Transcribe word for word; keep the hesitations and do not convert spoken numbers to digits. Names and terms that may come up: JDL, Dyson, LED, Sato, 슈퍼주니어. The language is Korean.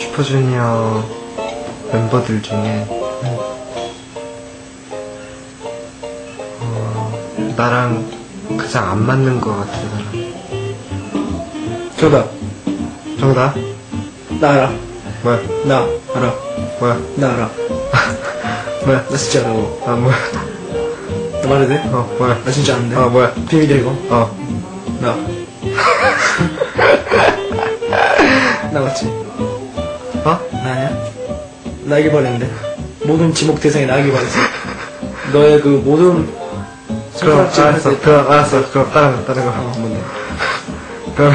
슈퍼주니어 멤버들 중에 어, 나랑 가장 안 맞는 것 같은 사람. 정답. 정답? 나 알아. 뭐야? 나 알아. 뭐야? 나 알아. 뭐야? 나 진짜 알아. 아 뭐야? 나 말해도 돼? 어 뭐야? 나 진짜 아는데. 어 뭐야? 비밀이야 이거. 어. 나. 나 맞지? 어? 나 아니야? 나에게 바랬는데. 모든 지목 대상이 나에게 바랬어. 너의 그 모든 그럼 알았어. 그럼 알았어. 그럼 다른 거 다른 거. 어, 뭔데? 그럼